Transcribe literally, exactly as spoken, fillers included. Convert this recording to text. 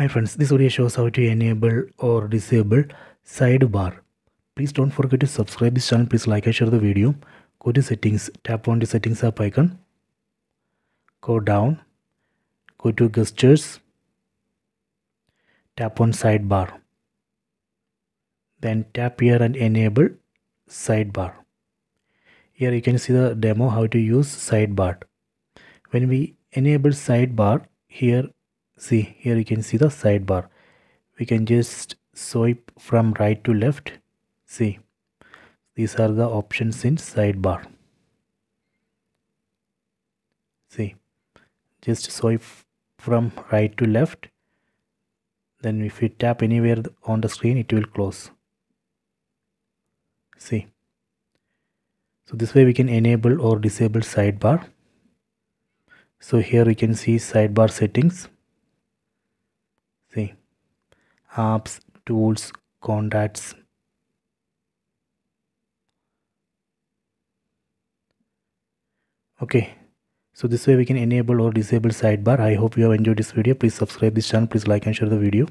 Hi friends, this video shows how to enable or disable sidebar. Please don't forget to subscribe this channel. Please like and share the video. Go to settings, tap on the settings app icon. Go down, go to gestures, tap on sidebar. Then tap here and enable sidebar. Here you can see the demo how to use sidebar. When we enable sidebar here, see here you can see the sidebar. We can just swipe from right to left. See, these are the options in sidebar. See, just swipe from right to left. Then if we tap anywhere on the screen, it will close. See, so this way we can enable or disable sidebar. So here we can see sidebar settings. See, apps, tools, contacts. Okay, so this way we can enable or disable sidebar. I hope you have enjoyed this video. Please subscribe this channel. Please like and share the video.